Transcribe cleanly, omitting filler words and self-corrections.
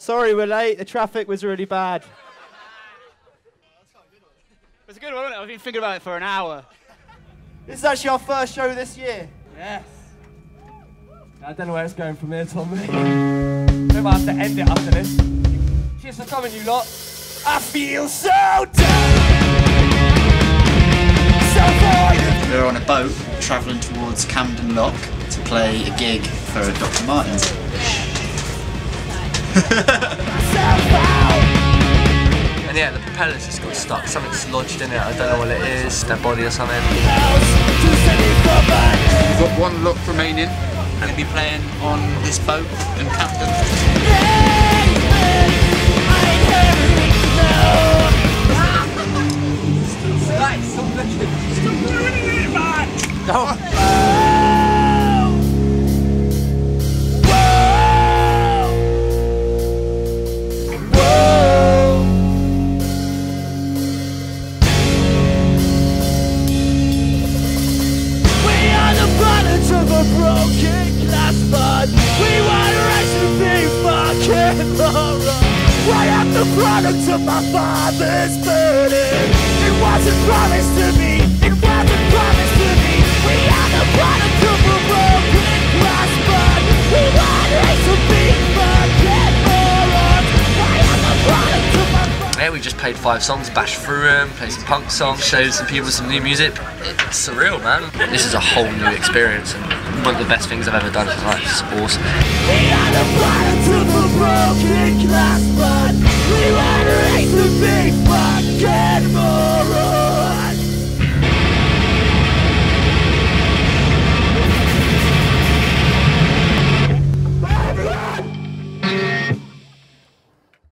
Sorry, we're late. The traffic was really bad. It was a good one, wasn't it? I've been thinking about it for an hour. This is actually our first show this year. Yes. I don't know where it's going from here, Tommy. We might have to end it after this. Cheers for coming, you lot. I feel so down. We were on a boat travelling towards Camden Lock to play a gig for Dr. Martens. And yeah, the propellers just got stuck. Something's lodged in it. I don't know what it is. Their body or something. We've got one lock remaining. I'm going to be playing on this boat in Camden. Stop doing it, man! No. I am the product of my father's burden. It wasn't promised to me, it wasn't promised to me. We are the product of a broken glass, but we want it to be fucking morons. I am the product of my father. Yeah, we just played 5 songs, bashed through them, played some punk songs, showed some people some new music. It's surreal, man. This is a whole new experience and one of the best things I've ever done in my life. It's awesome. We are the product of a broken